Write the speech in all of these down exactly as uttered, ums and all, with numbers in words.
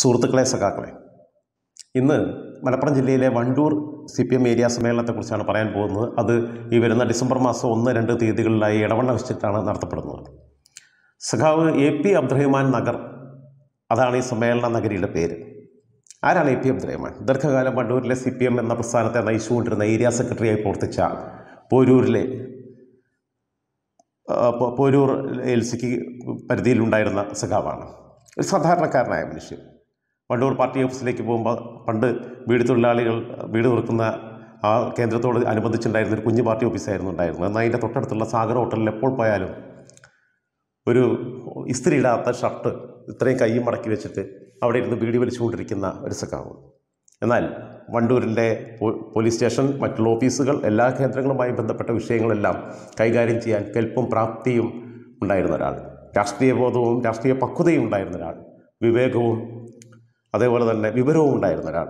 സുഹൃത്തുക്കളെ സഖാക്കളെ, ഇന്ന് മലപ്പുറം ജില്ലയിലെ Wandoor C P M area സമ്മേളനത്തെക്കുറിച്ചാണ് പറയാൻ പോകുന്നത്. അത് ഈ വരുന്ന ഡിസംബർ മാസം ഒന്ന് രണ്ട് തീയതികളിലായി ഇടവണ്ണ വെച്ചിട്ടാണ് നടത്തപ്പെടുന്നത്. സഖാവ് എ പി അബ്ദുറഹിമാൻ നഗർ, അതാണ് ഈ സമ്മേളന നഗരിയുടെ പേര്. ആരാണ് എ പി അബ്ദുറഹിമാൻ? ദീർഘകാലം വണ്ടൂരിലെ സി പി എം എന്ന പ്രസ്ഥാനത്തെ നയിച്ചുകൊണ്ടിരുന്ന ഏരിയ സെക്രട്ടറിയായി പ്രവർത്തിച്ച പോരൂരിലെ പോരൂർ എൽ സിക്ക് പരിധിയിലുണ്ടായിരുന്ന സഖാവാണ്. ഒരു സാധാരണക്കാരനായ മനുഷ്യൻ വണ്ടൂർ പാർട്ടി ഓഫീസിലേക്ക് പോകുമ്പോൾ പണ്ട് വീട് തൊഴിലാളികൾ വീട് വെറുക്കുന്ന ആ കേന്ദ്രത്തോട് അനുബന്ധിച്ചുണ്ടായിരുന്ന ഒരു കുഞ്ഞു പാർട്ടി ഓഫീസായിരുന്നു ഉണ്ടായിരുന്നത്. എന്നാൽ അതിൻ്റെ തൊട്ടടുത്തുള്ള സാഗർ ഹോട്ടലിൽ എപ്പോൾ പോയാലും ഒരു ഇസ്തിരി ഇടാത്ത ഷർട്ട് ഇത്രയും കൈയും മടക്കി വെച്ചിട്ട് അവിടെ ഇരുന്ന് വീടി വലിച്ചുകൊണ്ടിരിക്കുന്ന ഒരു സഖാവ്. എന്നാൽ വണ്ടൂരിൻ്റെ പോലീസ് സ്റ്റേഷൻ, മറ്റുള്ള ഓഫീസുകൾ, എല്ലാ കേന്ദ്രങ്ങളുമായി ബന്ധപ്പെട്ട വിഷയങ്ങളെല്ലാം കൈകാര്യം ചെയ്യാൻ കെൽപ്പും പ്രാപ്തിയും ഉണ്ടായിരുന്ന ഒരാൾ, രാഷ്ട്രീയ ബോധവും രാഷ്ട്രീയ പക്വതയും ഉണ്ടായിരുന്ന ഒരാൾ, വിവേകവും അതേപോലെ തന്നെ വിവരവും ഉണ്ടായിരുന്ന ഒരാൾ,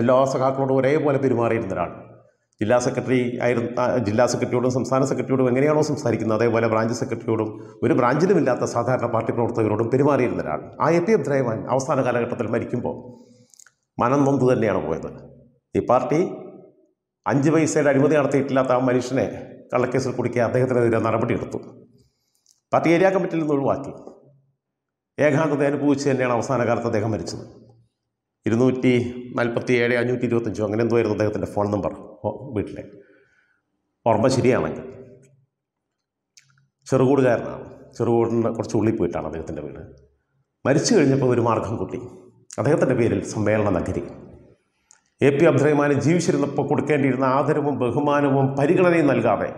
എല്ലാ സഖാക്കളോടും ഒരേപോലെ പെരുമാറിയിരുന്ന ഒരാൾ. ജില്ലാ സെക്രട്ടറി ആയിരുന്ന ജില്ലാ സെക്രട്ടറിയോടും സംസ്ഥാന സെക്രട്ടറിയോടും എങ്ങനെയാണോ സംസാരിക്കുന്നത് അതേപോലെ ബ്രാഞ്ച് സെക്രട്ടറിയോടും ഒരു ബ്രാഞ്ചിലുമില്ലാത്ത സാധാരണ പാർട്ടി പ്രവർത്തകരോടും പെരുമാറിയിരുന്ന ഒരാൾ. ആ എ പി അബ്ദുറഹിമാൻ അവസാന കാലഘട്ടത്തിൽ മരിക്കുമ്പോൾ മനം നൊന്ത് തന്നെയാണ് പോയത്. ഈ പാർട്ടി അഞ്ച് പൈസയുടെ അഴിമതി നടത്തിയിട്ടില്ലാത്ത ആ മനുഷ്യനെ കള്ളക്കേസിൽ കുടുക്കി അദ്ദേഹത്തിനെതിരെ നടപടിയെടുത്തു. പാർട്ടി ഏരിയ കമ്മിറ്റിയിൽ നിന്ന് ഒഴിവാക്കി. ഏകാന്തത അനുഭവിച്ച് തന്നെയാണ് അവസാന കാലത്ത് അദ്ദേഹം മരിച്ചത്. ഇരുന്നൂറ്റി നാൽപ്പത്തി ഏഴ് അഞ്ഞൂറ്റി ഇരുപത്തഞ്ചോ അങ്ങനെ എന്തോ ആയിരുന്നു അദ്ദേഹത്തിൻ്റെ ഫോൺ നമ്പർ, വീട്ടിലെ ഓർമ്മ ശരിയാണെങ്കിൽ. ചെറുകൂടുകാരനാണ്. ചെറുകൂടിൻ്റെ കുറച്ച് ഉള്ളിൽ പോയിട്ടാണ് അദ്ദേഹത്തിൻ്റെ വീട്. മരിച്ചു കഴിഞ്ഞപ്പോൾ ഒരു മാർഗം കൂട്ടി, അദ്ദേഹത്തിൻ്റെ പേരിൽ സമ്മേളന നഗരി. എ പി അബ്ദുറഹിമാന് ജീവിച്ചിരുന്നപ്പോൾ കൊടുക്കേണ്ടിയിരുന്ന ആദരവും ബഹുമാനവും പരിഗണനയും നൽകാതെ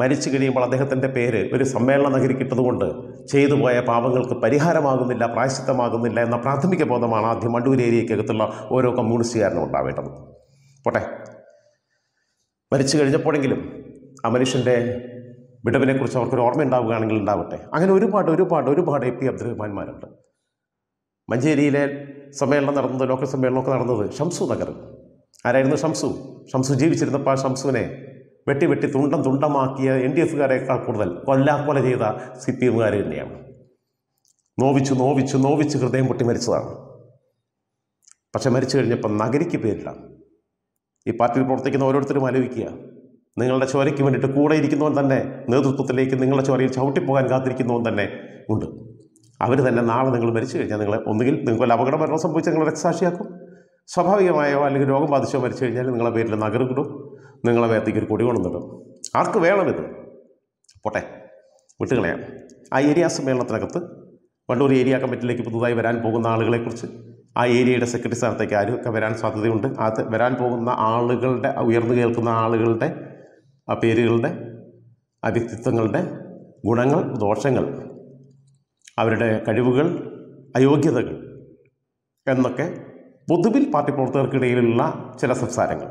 മരിച്ചു കഴിയുമ്പോൾ അദ്ദേഹത്തിൻ്റെ പേര് ഒരു സമ്മേളന നഗരിക്കിട്ടതുകൊണ്ട് ചെയ്തു പോയ പാപങ്ങൾക്ക് പരിഹാരമാകുന്നില്ല, പ്രായശ്ചിത്തമാകുന്നില്ല എന്ന പ്രാഥമിക ബോധമാണ് ആദ്യം വണ്ടൂർ ഏരിയയ്ക്കകത്തുള്ള ഓരോ കമ്മ്യൂണിസ്റ്റുകാരനും ഉണ്ടാവേണ്ടത്. പോട്ടെ, മരിച്ചു കഴിഞ്ഞപ്പോഴെങ്കിലും ആ മനുഷ്യൻ്റെ വിടവിനെക്കുറിച്ച് അവർക്കൊരു ഓർമ്മ ഉണ്ടാവുകയാണെങ്കിൽ ഉണ്ടാവട്ടെ. അങ്ങനെ ഒരുപാട് ഒരുപാട് ഒരുപാട് എ പി അബ്ദുറഹിമാന്മാരുണ്ട്. മഞ്ചേരിയിലെ സമ്മേളനം നടന്നത്, ലോക്കൽ സമ്മേളനമൊക്കെ നടന്നത് ഷംസു നഗറിൽ. ആരായിരുന്നു ഷംസു? ഷംസു ജീവിച്ചിരുന്നപ്പോൾ ആ ഷംസുവിനെ വെട്ടി വെട്ടി തുണ്ടം തുണ്ടമാക്കിയ എൻ ഡി എഫുകാരേക്കാൾ കൂടുതൽ കൊല്ലാക്കൊല ചെയ്ത സി പി എമ്മുകാർ തന്നെയാണ്. നോവിച്ചു നോവിച്ചു നോവിച്ച് ഹൃദയം പൊട്ടി മരിച്ചതാണ്. പക്ഷെ മരിച്ചു കഴിഞ്ഞപ്പോൾ നഗരിക്ക് പേരില്ല. ഈ പാർട്ടിയിൽ പ്രവർത്തിക്കുന്ന ഓരോരുത്തരും ആലോചിക്കുക, നിങ്ങളുടെ ചോരയ്ക്ക് വേണ്ടിയിട്ട് കൂടെ ഇരിക്കുന്നവൻ തന്നെ, നേതൃത്വത്തിലേക്ക് നിങ്ങളുടെ ചോരയിൽ ചവിട്ടിപ്പോകാൻ കാത്തിരിക്കുന്നവൻ തന്നെ ഉണ്ട്. അവർ തന്നെ നാളെ നിങ്ങൾ മരിച്ചു കഴിഞ്ഞാൽ നിങ്ങളെ ഒന്നുകിൽ നിങ്ങൾക്ക് വല്ല അപകടം മരണം സംഭവിച്ചാൽ നിങ്ങൾ രക്തസാക്ഷിയാക്കും, സ്വാഭാവികമായോ അല്ലെങ്കിൽ രോഗം ബാധിച്ചോ മരിച്ചു കഴിഞ്ഞാൽ നിങ്ങളുടെ പേരിൽ നഗറുകിടും, നിങ്ങളെ വേർത്തേക്ക് ഒരു കൊടി കൊണ്ടുവന്നിടും. ആർക്ക് വേണമിത്? പോട്ടെ, വിട്ടുകളയാം. ആ ഏരിയ സമ്മേളനത്തിനകത്ത് വണ്ടൂർ ഏരിയ കമ്മിറ്റിയിലേക്ക് പുതുതായി വരാൻ പോകുന്ന ആളുകളെക്കുറിച്ച്, ആ ഏരിയയുടെ സെക്രട്ടറി സ്ഥാനത്തേക്ക് ആരൊക്കെ വരാൻ സാധ്യതയുണ്ട്, ആ വരാൻ പോകുന്ന ആളുകളുടെ, ഉയർന്നു കേൾക്കുന്ന ആളുകളുടെ ആ പേരുകളുടെ, ആ വ്യക്തിത്വങ്ങളുടെ ഗുണങ്ങൾ, ദോഷങ്ങൾ, അവരുടെ കഴിവുകൾ, അയോഗ്യതകൾ എന്നൊക്കെ പൊതുവിൽ പാർട്ടി പ്രവർത്തകർക്കിടയിലുള്ള ചില സംസാരങ്ങൾ,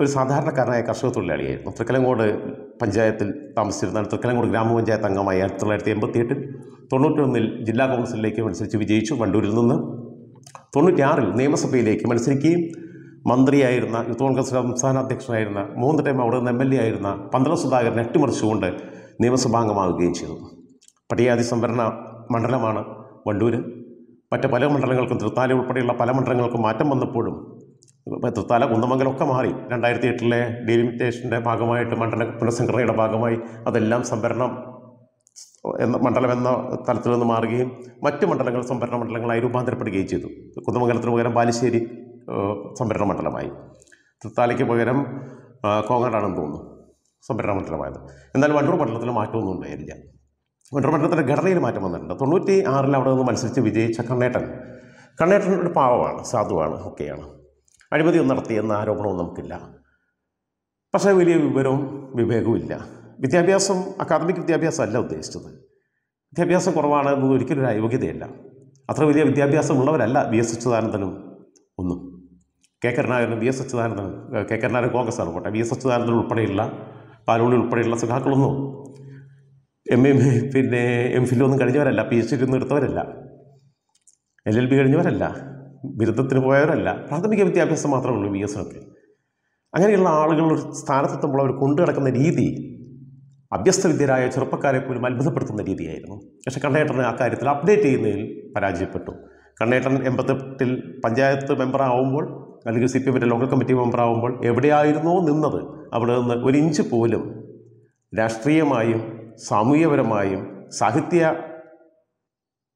ഒരു സാധാരണക്കാരനായ കർഷക തൊഴിലാളിയായിരുന്നു. തൃക്കലങ്കോട് പഞ്ചായത്തിൽ താമസിച്ചിരുന്ന, തൃക്കലങ്കോട് ഗ്രാമപഞ്ചായത്ത് അംഗമായി ആയിരത്തി തൊള്ളായിരത്തി എൺപത്തി എട്ടിൽ തൊണ്ണൂറ്റൊന്നിൽ ജില്ലാ കൗൺസിലിലേക്ക് മത്സരിച്ച് വിജയിച്ചു. വണ്ടൂരിൽ നിന്ന് തൊണ്ണൂറ്റിയാറിൽ നിയമസഭയിലേക്ക് മത്സരിക്കുകയും മന്ത്രിയായിരുന്ന, യൂത്ത് കോൺഗ്രസ് സംസ്ഥാന അധ്യക്ഷനായിരുന്ന, മൂന്ന് ടൈം അവിടെ നിന്ന് എം എൽ എ ആയിരുന്ന പന്തളം സുധാകരൻ അട്ടിമറിച്ചുകൊണ്ട് നിയമസഭാംഗമാവുകയും ചെയ്തു. പട്ടികജാതി സംവരണ മണ്ഡലമാണ് വണ്ടൂർ. മറ്റ് പല മണ്ഡലങ്ങൾക്കും, തൃത്താല ഉൾപ്പെടെയുള്ള പല മണ്ഡലങ്ങൾക്കും മാറ്റം വന്നപ്പോഴും തൃത്താല, കുന്നമംഗലമൊക്കെ മാറി. രണ്ടായിരത്തി എട്ടിലെ ഡീലിമിറ്റേഷൻ്റെ ഭാഗമായിട്ട്, മണ്ഡല പുനഃസംഘടനയുടെ ഭാഗമായി അതെല്ലാം സംവരണം എന്ന മണ്ഡലം എന്ന തലത്തിൽ നിന്ന് മാറുകയും മറ്റ് മണ്ഡലങ്ങൾ സംവരണ മണ്ഡലങ്ങളായി രൂപാന്തരപ്പെടുകയും ചെയ്തു. കുന്നമംഗലത്തിന് പകരം ബാലുശ്ശേരി സംവരണ മണ്ഡലമായി, തൃത്താലയ്ക്ക് പകരം കോങ്ങാടാണെന്ന് തോന്നുന്നു സംവരണ മണ്ഡലമായത്. എന്നാൽ വണ്ടൂർ മണ്ഡലത്തിൽ മാറ്റമൊന്നും ഉണ്ടായിരുന്നില്ല. വണ്ടൂർ മണ്ഡലത്തിൻ്റെ ഘടനയിൽ മാറ്റം വന്നിട്ടുണ്ട്. തൊണ്ണൂറ്റി ആറിൽ അവിടെ നിന്ന് മത്സരിച്ച് വിജയിച്ച കണ്ണേട്ടൻ കണ്ണേട്ടൻ ഒരു പാവമാണ്, സാധുവാണ്, ഒക്കെയാണ്. അഴിമതിയൊന്നും നടത്തിയെന്ന ആരോപണവും നമുക്കില്ല. പക്ഷേ വലിയ വിവരവും വിവേകവും ഇല്ല. വിദ്യാഭ്യാസം, അക്കാദമിക് വിദ്യാഭ്യാസം അല്ല ഉദ്ദേശിച്ചത്. വിദ്യാഭ്യാസം കുറവാണ് എന്നത് ഒരിക്കലും ഒരു അയോഗ്യതയല്ല. അത്ര വലിയ വിദ്യാഭ്യാസമുള്ളവരല്ല വി എസ് അച്യുതാനന്ദനും ഒന്നും. Kekana and the Suchan, Kekana Gogasar, what I mean, such as Padilla, Palul Padilla Sakakulu. M M Filon Garilla, P H D in the Torella. A little bit in Yorella, Bidatrella, rather became the Apisamath of Louis Circle. I'm going to start at the Blood Kunda like on the D D. Obviously, there are Chopakari put my brother on the D D. As a container, update in Parajipato. Container empathy till Panjayat member Ombold. And you see people at a local committee on Brown, every day I know another. I've done the Winchip William. Rastria Mayim, Samuya Veramayim, Sahitya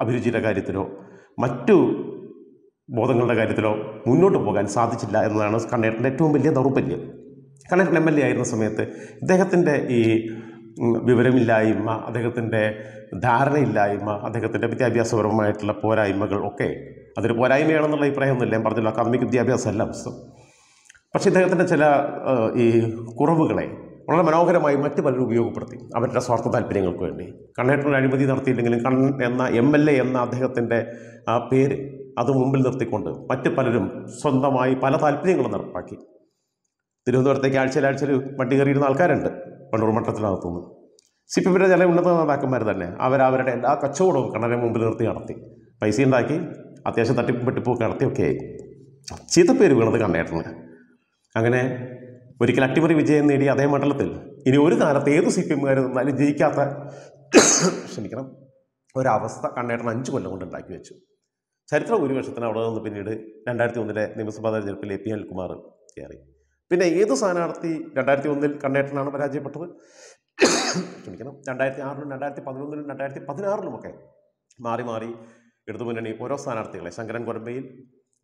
Abhijita Garitro, Matu Bodangala Garitro, Muno to Bogan, Sadichila and Lanas connected two million rupees. Connect Lemelia in the Samete. They have a Viverimilaima, they have a Darni Lima, they have a Depitabia Sovereign Lapora, Muggle, okay. Other what I made on the library on the Lambar de la Comic de Abias Lamps. But she then tell a Kurovugale. One of my multiple review property. I bet a sort of that being a query. Connect to anybody that feeling and M L A and not the health and a pair, other mumble of the condo. Matipalum, Sondamai, Palatal Ping on the Paki. The other take actually, but the original current, but Romatatanatum. See people that I love another Macamarane. I will have a cachodo, can I remember the other thing? By seeing like Attention that people to poke at the okay. Cheat the period of the connector. Agane, very collectively with Jane, the other matalatil. In Uritan, the C P M, Maliji Kata Shinikam, where I was stuck under an unchildren like which. Charitra University of the Pinid, and that on the day, Nimus Bada P L Kumar Kerry. Pinay Edo Sanarti, Dadati on the connector Nanaparajapatu, Shinikam, Dadati Arun, Dadati Padun, Dadati Padinaruke. Mari Mari. Sanarthi, like Sankaran Gorbail,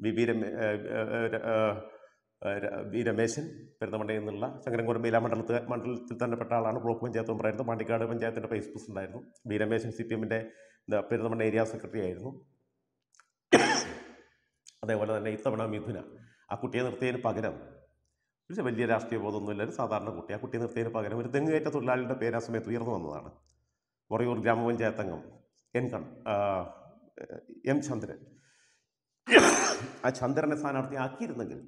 we beat a mason, Perdamade in the La, Sankaran Gorbail, Mantle Tiltan Patal, and Broken Jatum Brand, the Monte Garden, Jat and Pace Pusan, beat a mason C P M day, the Perdamade area secretary. They were the eighth of Namithina. I could entertain Paganam. Which a very last year was on the letters, Adana, I could entertain Paganam, then later to Lal the Peras met Viron on the What your Gamma and Jatangam? Encon. M. Chandra. I Chandra and a sign of the Akir Nagel.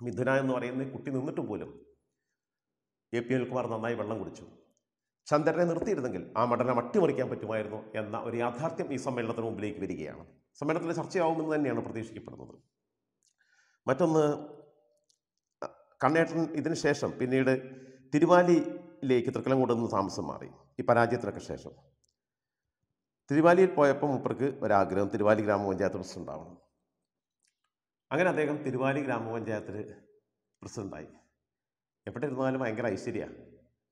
Midana nor any cutting on the Tubulum. A P L Kumarna Language. Chandra and Ruthi Nagel. Amadana Timor Camp to Miro, and now Riathartim is some another oblique video. Some another Sarchia and Yana Pradesh keeper. Matana Connecton Idin Session, Pinade Tirivali Lake Trakamudan Samsamari, Iparaja Trakasession. Trivali poem or agram, Trivali Gramo and Jather Sundown. I'm going to take him Trivali Gramo and Jather Persundai. A particular one of my Angara Syria.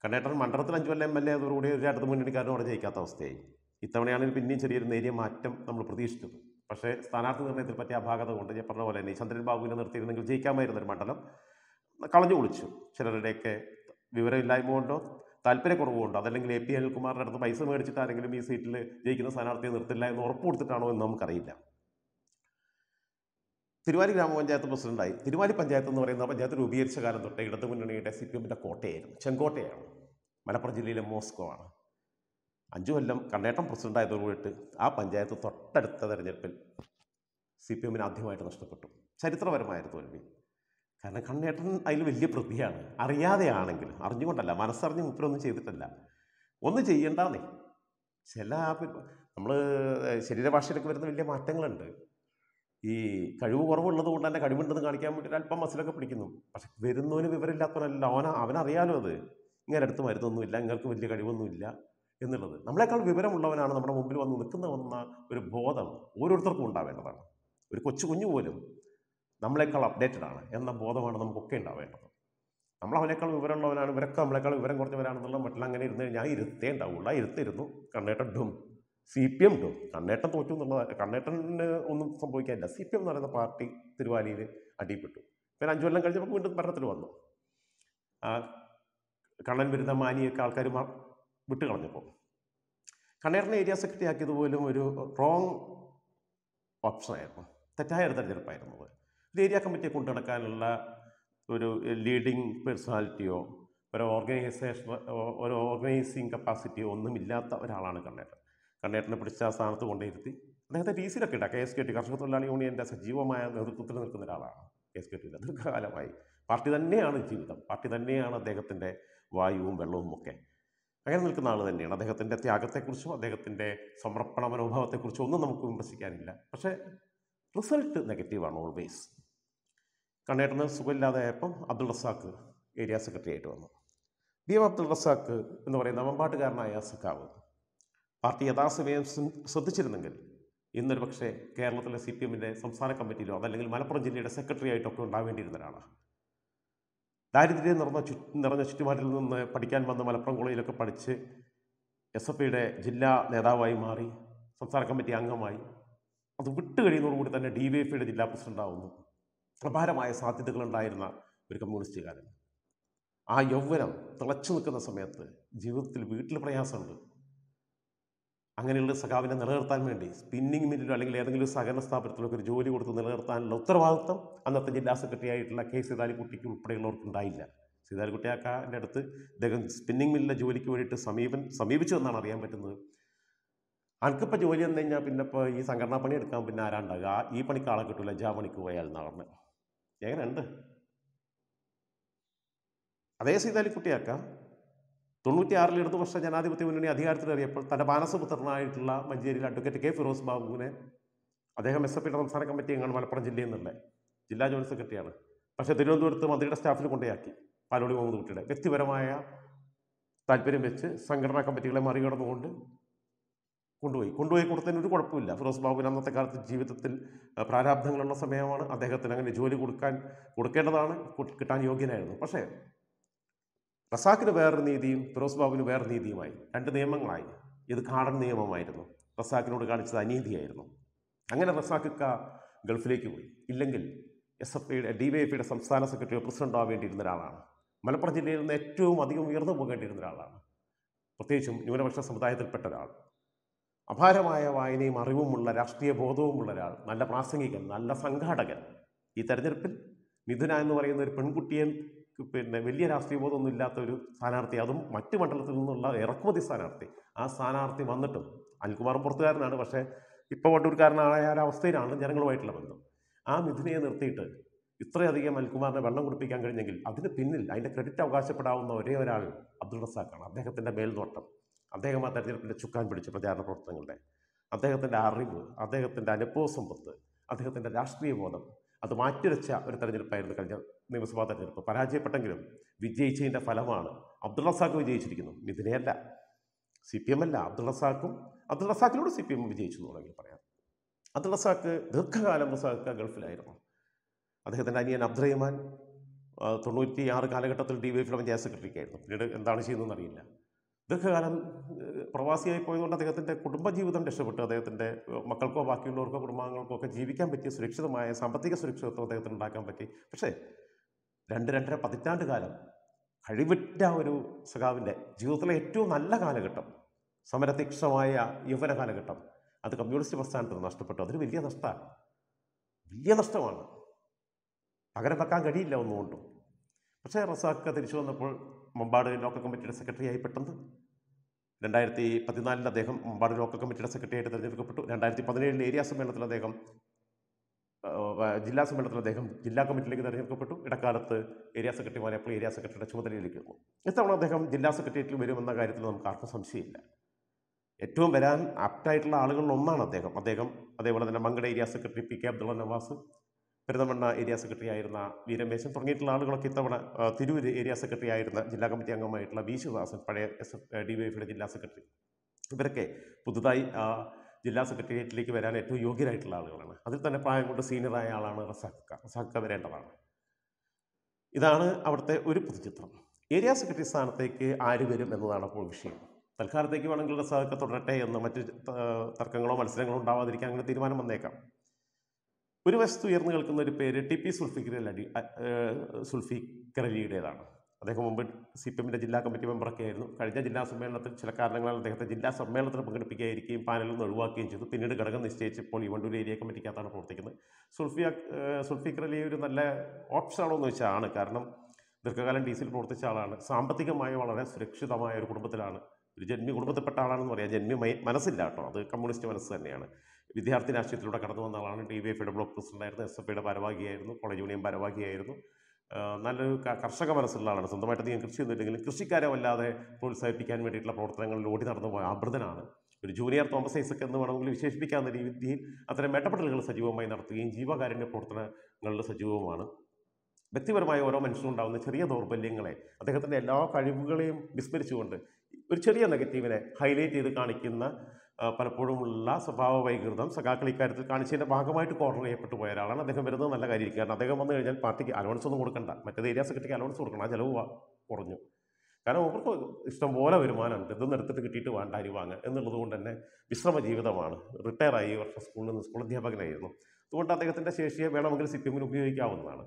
Connector Mandratan and Joel Mele, the Rudy Jatamunica or the Jacata stay. Italian and Pinichari and Nadia Matam Namlopodish to Pashe, Sanatu and the Patia Baga, the Wonder Japano and Chandra Babu and the Tirangal Jacama and the Mandalam. The College Uruchu, Cheradeke, we were in Limondo. Talpereco won't, other than P L Kumar at the Bison Merchita and Grimmy Sitle, Jacob Sanarthin, the Line or Port the Tano and Nam Karida. Tiruari Ramonjat was in life. Tiruari Panjatan or Navajatu will be a cigar and take the winning at C P M the Cote, Changote, Malapajil Moscow. And Juelum Canatam Persunda the route up and Jatu thought that the repel. C P M in Adhima to the Stopato. Charitra might will be. And I can't let an isle with Lipropian. Aria the Anangle, Arjuna, Manasarni Pronunciatella. One the Jay and Dani. Sella Sedida Vashik with William Martangland. He Kadu or the Kadu to the Garcam with Alpama Silacaplicum. But we don't know any very lapon and Lavana, Avana Rialo. Near I don't know Langarco with Ligadivunilla in the other. I'm like all Viveram Lavana, the Mobile on the Kuna, we bore them. We were Turkunda. We could chew new William. Namlekal updated and the bother one of them cocaine away. Namlekal, we were alone and welcome like a very good around the lump at Langan in Yair, then I would like to connect doom. C P M doom, connect on some weekend, the C P M not in the party, Tiruvali, a deep two. When I joined the Paratruano, Kanan with the Mani Kalkarima, but on the pole. Connecting area secretary, wrong option. The tire that they're paying over. The area committee could not a leading personality or organization or organizing capacity on the Milata or Halana Connector. Connector Prisas are the one day. That is easy to get a case, get a Casotalani only and as a Gioma and the Tutan. Case കെട്ടില്ല. ദീർഘകാലമായി party തന്നെയാണ് ജീവിതം, party തന്നെയാണ് അദ്ദേഹത്തിൻ്റെ വായുവും വെള്ളവും ഒക്കെ. അങ്ങനെ നിൽക്കുന്ന ആൾ തന്നെയാണ്. അദ്ദേഹത്തിൻ്റെ ത്യാഗത്തെക്കുറിച്ചും അദ്ദേഹത്തിൻ്റെ സമർപ്പണ മനോഭാവത്തെക്കുറിച്ചും ഒന്നും നമുക്ക് വിമർശിക്കാനില്ല. പക്ഷേ റിസൾട്ട് നെഗറ്റീവാണ് ഓൾവേസ്. കണ്ണേട്ടന് സുഖമില്ലാതെയായപ്പം അബ്ദുൾ റസാഖ് ഏരിയ സെക്രട്ടറി ആയിട്ട് വന്നു. ബി എം അബ്ദുൾ റസാഖ് എന്ന് പറയുന്ന മമ്പാട്ടുകാരനായ സഖാവ് പാർട്ടി യഥാസമയം ശ്രദ്ധിച്ചിരുന്നെങ്കിൽ ഇന്നൊരു പക്ഷേ കേരളത്തിലെ സി പി എമ്മിൻ്റെ സംസ്ഥാന കമ്മിറ്റിയിലോ അതല്ലെങ്കിൽ മലപ്പുറം ജില്ലയുടെ സെക്രട്ടറി ആയിട്ടൊക്കെ ഉണ്ടാവേണ്ടിയിരുന്ന ഒരാളാണ്. ദാരിദ്ര്യം നിറഞ്ഞ ചു നിറഞ്ഞ ചുറ്റുപാടിൽ നിന്ന് പഠിക്കാൻ വന്ന മലപ്പുറം കോളേജിലൊക്കെ പഠിച്ച് എസ് എഫ് ഐയുടെ ജില്ലാ നേതാവായി മാറി, സംസ്ഥാന കമ്മിറ്റി അംഗമായി, അത് വിട്ട് കഴിയുന്നതോടുകൂടി തന്നെ ഡി വൈ എഫ് ഐയുടെ ജില്ലാ പ്രസിഡൻ്റാവുന്നു. അപാരമായ സാധ്യതകളുണ്ടായിരുന്ന ഒരു കമ്മ്യൂണിസ്റ്റുകാരൻ ആ യൗവനം തിളച്ചു നിൽക്കുന്ന സമയത്ത് ജീവിതത്തിൽ വീട്ടിൽ പ്രയാസമുണ്ട്. അങ്ങനെയുള്ള സഖാവിനെ നിലനിർത്താൻ വേണ്ടി സ്പിന്നിങ് മില്ലിലോ അല്ലെങ്കിൽ ഏതെങ്കിലും സഹകരണ സ്ഥാപനത്തിലൊക്കെ ഒരു ജോലി കൊടുത്ത് നിലനിർത്താനുള്ള ഉത്തരവാദിത്വം അന്നത്തെ ജില്ലാ സെക്രട്ടറി ആയിട്ടുള്ള കെ സീതാലിക്കുട്ടിക്ക് ഉൾപ്പെടെയുള്ളവർക്ക് ഉണ്ടായില്ല. സീതാലിക്കുട്ടി ആക്കാൻ്റെ അടുത്ത് അദ്ദേഹം സ്പിന്നിങ് മില്ലിലെ ജോലിക്ക് വേണ്ടിയിട്ട് സമീപം സമീപിച്ചു എന്നാണ് അറിയാൻ പറ്റുന്നത്. അനക്കിപ്പോൾ ജോലി എന്ന് കഴിഞ്ഞാൽ പിന്നെ ഇപ്പോൾ ഈ സംഘടനാ പണി എടുക്കാൻ പിന്നെ ആരാണ്ടാകുക, ഈ പണിക്ക് ആളെ കിട്ടില്ല, ജാ പണിക്ക് പോയാൽ എന്നാണ് പറഞ്ഞത്. എങ്ങനെയുണ്ട്? അതേ സീതാലിക്കുട്ടിയാക്കാം തൊണ്ണൂറ്റിയാറിൽ ഇടതുപക്ഷ ജനാധിപത്യ മുന്നണി അധികാരത്തിലേറിയപ്പോൾ തൻ്റെ മാനസപുത്രനായിട്ടുള്ള മഞ്ചേരിയിലെ അഡ്വക്കേറ്റ് കെ ഫിറോസ് ബാബുവിനെ, അദ്ദേഹം എസ് എഫ് ഐയുടെ സംസ്ഥാന കമ്മിറ്റി അംഗമാണ്, മലപ്പുറം ജില്ലയിൽ നിന്നുള്ള ജില്ലാ ജോയിൻറ്റ് സെക്രട്ടറിയാണ്, പക്ഷേ തിരുവനന്തപുരത്ത് മന്ത്രിയുടെ സ്റ്റാഫിൽ കൊണ്ടേയാക്കി പാലോടി മുഹമ്മദ് കുട്ടിയുടെ വ്യക്തിപരമായ താല്പര്യം വെച്ച് സംഘടനാ കമ്മിറ്റികളെ മറികടന്നുകൊണ്ട് കൊണ്ടുപോയി കൊണ്ടുപോയി കൊടുത്തതിന് ഒരു കുഴപ്പമില്ല. ഫിറോസ് ബാബുവിന് അന്നത്തെ കാലത്ത് ജീവിതത്തിൽ പ്രാരാബ്ധങ്ങളുള്ള സമയമാണ്. അദ്ദേഹത്തിന് അങ്ങനെ ജോലി കൊടുക്കാൻ കൊടുക്കേണ്ടതാണ്, കിട്ടാൻ യോഗ്യനായിരുന്നു. പക്ഷേ റസാഖിന് വേറൊരു നീതിയും ഫിറോസ് ബാബുവിന് വേറൊരു നീതിയുമായി, രണ്ട് നിയമങ്ങളായി. ഇത് കാടൻ നിയമമായിരുന്നു, റസാഖിനോട് കാണിച്ചത് അനീതിയായിരുന്നു. അങ്ങനെ റസാഖ് ക ഗൾഫിലേക്ക് പോയി. ഇല്ലെങ്കിൽ എസ് എഫ് ഐയുടെ ഡി വൈ എഫ് ഐയുടെ സംസ്ഥാന സെക്രട്ടറിയോ പ്രസിഡൻ്റോ ആവേണ്ടിയിരുന്ന ഒരാളാണ്. മലപ്പുറം ജില്ലയിൽ നിന്ന് ഏറ്റവും അധികം ഉയർന്നു പോകേണ്ടിയിരുന്ന ഒരാളാണ്, പ്രത്യേകിച്ചും ന്യൂനപക്ഷ സമുദായത്തിൽപ്പെട്ട ഒരാൾ. അപാരമായ വായനയും അറിവുമുള്ള രാഷ്ട്രീയ ബോധവുമുള്ള ഒരാൾ, നല്ല പ്രാസംഗികൻ, നല്ല സംഘാടകൻ. ഈ തെരഞ്ഞെടുപ്പിൽ മിഥുന എന്ന് പറയുന്ന ഒരു പെൺകുട്ടിയെ പിന്നെ വലിയ രാഷ്ട്രീയ ബോധമൊന്നും ഇല്ലാത്ത ഒരു സ്ഥാനാർത്ഥി, അതും മറ്റു മണ്ഡലത്തിൽ നിന്നുള്ള ഇറക്കുമതി സ്ഥാനാർത്ഥി. ആ സ്ഥാനാർത്ഥി വന്നിട്ടും അനിൽകുമാറും പുറത്തുകാരനാണ്, പക്ഷേ ഇപ്പോൾ വണ്ടൂർക്കാരനായ ഒരവസ്ഥയിലാണ് ജനങ്ങളുമായിട്ടുള്ള ബന്ധം. ആ മിഥുനയെ നിർത്തിയിട്ട് ഇത്രയധികം അനിൽകുമാറിനെ വെള്ളം കുടിപ്പിക്കാൻ കഴിഞ്ഞെങ്കിൽ അതിന് പിന്നിൽ അതിൻ്റെ ക്രെഡിറ്റ് അവകാശപ്പെടാവുന്ന ഒരേ ഒരാൾ അബ്ദുൾ റസാഖാണ്. അദ്ദേഹത്തിൻ്റെ മേൽനോട്ടം, അദ്ദേഹം ആ തെരഞ്ഞെടുപ്പിൻ്റെ ചുക്കാൻ പിടിച്ച പ്രചാരണ പ്രവർത്തനങ്ങളുടെ, അദ്ദേഹത്തിൻ്റെ അറിവ്, അദ്ദേഹത്തിൻ്റെ അനുഭവ സമ്പത്ത്, അദ്ദേഹത്തിൻ്റെ രാഷ്ട്രീയ ബോധം അത് മാറ്റിവെച്ച ഒരു തെരഞ്ഞെടുപ്പായിരുന്നു കഴിഞ്ഞ നിയമസഭാ തെരഞ്ഞെടുപ്പ്. പരാജയപ്പെട്ടെങ്കിലും വിജയിച്ചതിൻ്റെ ഫലമാണ് അബ്ദുൾ റസാഖ് വിജയിച്ചിരിക്കുന്നു, മിഥുനയല്ല, സി പി എം അല്ല. അബ്ദുൾ റസാഖും അബ്ദുൾ റസാഖിനോട് സി പി എം വിജയിച്ചു എന്ന് വേണമെങ്കിൽ പറയാം. അബ്ദുൾ റസാഖ് ദീർഘകാലം റസാഖ് ഗൾഫിലായിരുന്നു. അദ്ദേഹത്തിൻ്റെ അനിയൻ അബ്ദുറഹിമാൻ തൊണ്ണൂറ്റിയാറ് കാലഘട്ടത്തിൽ ഡി വൈ എഫ് ഐയുടെ ജനറൽ സെക്രട്ടറിക്കായിരുന്നു. പിന്നീട് എന്താണ് ചെയ്യുന്നതെന്ന് അറിയില്ല. ദീർഘകാലം പ്രവാസിയായി പോയതുകൊണ്ട് അദ്ദേഹത്തിൻ്റെ കുടുംബജീവിതം രക്ഷപ്പെട്ടു. അദ്ദേഹത്തിൻ്റെ മക്കൾക്കോ ബാക്കിയുള്ളവർക്കോ കുടുംബാംഗങ്ങൾക്കോ ഒക്കെ ജീവിക്കാൻ പറ്റിയ സുരക്ഷിതമായ സാമ്പത്തിക സുരക്ഷിതത്വം അദ്ദേഹത്തിന് ഉണ്ടാക്കാൻ പറ്റി. പക്ഷേ രണ്ട് രണ്ടര പതിറ്റാണ്ട് കാലം കഴിവിട്ട ഒരു സഖാവിൻ്റെ ജീവിതത്തിലെ ഏറ്റവും നല്ല കാലഘട്ടം, സമരതീക്ഷമായ യൗവന കാലഘട്ടം, അത് കമ്മ്യൂണിസ്റ്റ് പ്രസ്ഥാനത്തിന് നഷ്ടപ്പെട്ടു. അതൊരു വലിയ നഷ്ടമാണ്, വലിയ നഷ്ടമാണ്, പകരം വെക്കാൻ കഴിയില്ല ഒന്നുകൊണ്ടും. പക്ഷേ റസാഖ് തിരിച്ചു വന്നപ്പോൾ മമ്പാട് ലോക്കൽ കമ്മിറ്റിയുടെ സെക്രട്ടറിയായി പെട്ടെന്ന്. രണ്ടായിരത്തി പതിനാലിൽ അദ്ദേഹം മമ്പാട് ലോക്കൽ കമ്മിറ്റിയുടെ സെക്രട്ടറിയായിട്ട് തിരഞ്ഞെടുക്കപ്പെട്ടു. രണ്ടായിരത്തി പതിനേഴിൽ ഏരിയ സമ്മേളനത്തിൽ അദ്ദേഹം ജില്ലാ സമ്മേളനത്തിൽ അദ്ദേഹം ജില്ലാ കമ്മിറ്റിയിലേക്ക് തിരഞ്ഞെടുക്കപ്പെട്ടു. ഇടക്കാലത്ത് ഏരിയ സെക്രട്ടറിമാരെ അപ്പോൾ ഏരിയ സെക്രട്ടറിയുടെ ചുമതലയിലേക്ക് വന്നു. ഇത്തവണ അദ്ദേഹം ജില്ലാ സെക്രട്ടേറിയറ്റിൽ വരുമെന്ന കാര്യത്തിൽ നമുക്ക് ആർക്കും സംശയമില്ല. ഏറ്റവും വരാൻ ആപ്റ്റായിട്ടുള്ള ആളുകളിൽ ഒന്നാണ് അദ്ദേഹം. അദ്ദേഹം അതേപോലെ തന്നെ Mankada area secretary P K Abdulla Navas, Perinthalmanna area secretary ആയിരുന്ന വി രമേശൻ തുടങ്ങിയിട്ടുള്ള ആളുകളൊക്കെ ഇത്തവണ, തിരൂർ ഏരിയ സെക്രട്ടറി ആയിരുന്ന ജില്ലാ കമ്മിറ്റി അംഗമായിട്ടുള്ള വി ശിവദാസൻ, പഴയ എസ് എഫ് ഡി വൈ എഫിയുടെ ജില്ലാ സെക്രട്ടറി, ഇവരൊക്കെ പുതുതായി ജില്ലാ സെക്രട്ടേറിയറ്റിലേക്ക് വരാൻ ഏറ്റവും യോഗ്യരായിട്ടുള്ള ആളുകളാണ്. അതിൽ തന്നെ പ്രായം കൊണ്ട് സീനിയറായ ആളാണ് റസാഖ്. റസാഖ് വരേണ്ടതാണ്. ഇതാണ് അവിടുത്തെ ഒരു പൊതുചിത്രം. ഏരിയ സെക്രട്ടറി സ്ഥാനത്തേക്ക് ആര് വരും എന്നതാണ് അപ്പോൾ വിഷയം. തൽക്കാലത്തേക്ക് വേണമെങ്കിൽ റസാഖ് തുടരട്ടെ എന്ന്, മറ്റ് തർക്കങ്ങളോ മത്സരങ്ങളോ ഉണ്ടാവാതിരിക്കാൻ അങ്ങനെ തീരുമാനം വന്നേക്കാം. ഒരു വശത്ത് ഉയർന്നു കേൾക്കുന്ന ഒരു പേര് ടി പി സുൽഫിക്കർ അലി സുൽഫിക്കർ അലിയുടേതാണ്. അദ്ദേഹം മുമ്പ് സി പി എമ്മിൻ്റെ ജില്ലാ കമ്മിറ്റി മെമ്പറൊക്കെ ആയിരുന്നു. കഴിഞ്ഞ ജില്ലാ സമ്മേളനത്തിൽ ചില കാരണങ്ങളാൽ അദ്ദേഹത്തെ ജില്ലാ സമ്മേളനത്തിൽ പങ്കെടുപ്പിക്കുകയായിരിക്കുകയും പാനലിൽ നിന്ന് ഒഴിവാക്കുകയും ചെയ്തു. പിന്നീട് ഘടകം നിശ്ചയിച്ചപ്പോൾ ഈ വണ്ടൂർ ഏരിയ കമ്മിറ്റിക്കകത്താണ് പ്രവർത്തിക്കുന്നത്. സുൽഫിയ സുൽഫിക്കർ അലി ഒരു നല്ല ഓപ്ഷനാണോ എന്ന് വെച്ചാൽ ആണ്. കാരണം ദീർഘകാലം ഡി സിയിൽ പ്രവർത്തിച്ച ആളാണ്. സാമ്പത്തികമായി വളരെ സുരക്ഷിതമായ ഒരു കുടുംബത്തിലാണ്, ഒരു ജന്മി കുടുംബത്തിൽപ്പെട്ട ആളാണെന്ന് പറയാം. ജന്മി മനസ്സില്ല കേട്ടോ, അത് കമ്മ്യൂണിസ്റ്റ് മനസ്സ് തന്നെയാണ്. വിദ്യാർത്ഥി രാഷ്ട്രീയത്തിലൂടെ കടന്നു വന്നതാണ്. ടി വി എഫിയുടെ ബ്ലോക്ക് പ്രസിഡന്റായിരുന്നു, എസ് എഫ് ഐയുടെ ഭാരവാഹിയായിരുന്നു, കോളേജ് യൂണിയൻ ഭാരവാഹിയായിരുന്നു. നല്ലൊരു കർഷക മനസ്സുള്ള ആളാണ്. സ്വന്തമായിട്ട് ഞാൻ കൃഷി ചെയ്തിട്ടില്ലെങ്കിലും കൃഷിക്കാരെ വല്ലാതെ പ്രോത്സാഹിപ്പിക്കാൻ വേണ്ടിയിട്ടുള്ള പ്രവർത്തനങ്ങളിൽ ഓടി നടന്നു പോയ ആഭ്രതനാണ്. ഒരു ജൂനിയർ തോമസ് ഐസക് എന്ന് വേണമെങ്കിൽ വിശേഷിപ്പിക്കാവുന്ന രീതിയിൽ അത്തരം മെട്ടപ്പെട്ടലുകൾ സജീവമായി നടത്തുകയും ജീവകാരുണ്യ പ്രവർത്തനങ്ങളിൽ സജീവവുമാണ്. വ്യക്തിപരമായ ഓരോ മനുഷ്യനുണ്ടാകുന്ന ചെറിയ ദൗർബല്യങ്ങളെ അദ്ദേഹത്തിൻ്റെ എല്ലാ കഴിവുകളെയും വിസ്മരിച്ചുകൊണ്ട് ഒരു ചെറിയ നെഗറ്റീവിനെ ഹൈലൈറ്റ് ചെയ്ത് കാണിക്കുന്ന പലപ്പോഴുമുള്ള സ്വഭാവ വൈകൃതം സഖാക്കൾ ഇക്കാര്യത്തിൽ കാണിച്ചതിൻ്റെ ഭാഗമായിട്ട് കോർണർ ചെയ്യപ്പെട്ടു പോയ ഒരാളാണ്. അദ്ദേഹം വരുന്നത് നല്ല കാര്യമായിരിക്കും. കാരണം അദ്ദേഹം വന്നു കഴിഞ്ഞാൽ പാർട്ടിക്ക് അലവൻസ് ഒന്നും കൊടുക്കണ്ട, മറ്റേത് ഏരിയ സെക്രട്ടറിക്ക് അലവൻസ് കൊടുക്കണം, ആ ചിലവ് കുറഞ്ഞു. കാരണം അവർക്ക് ഇഷ്ടംപോലെ വരുമാനമുണ്ട്, ഇതൊന്നും എടുത്തിട്ട് കിട്ടിയിട്ട് വേണ്ട അരി വാങ്ങാൻ എന്നുള്ളത് കൊണ്ട് തന്നെ വിശ്രമ ജീവിതമാണ്. റിട്ടയറായി ഈ വർഷം സ്കൂളിൽ നിന്ന് സ്കൂൾ അധ്യാപകനായിരുന്നു. അതുകൊണ്ട് അദ്ദേഹത്തിൻ്റെ ശേഷിയെ വേണമെങ്കിൽ സി പി എമ്മിന് ഉപയോഗിക്കാവുന്നതാണ്.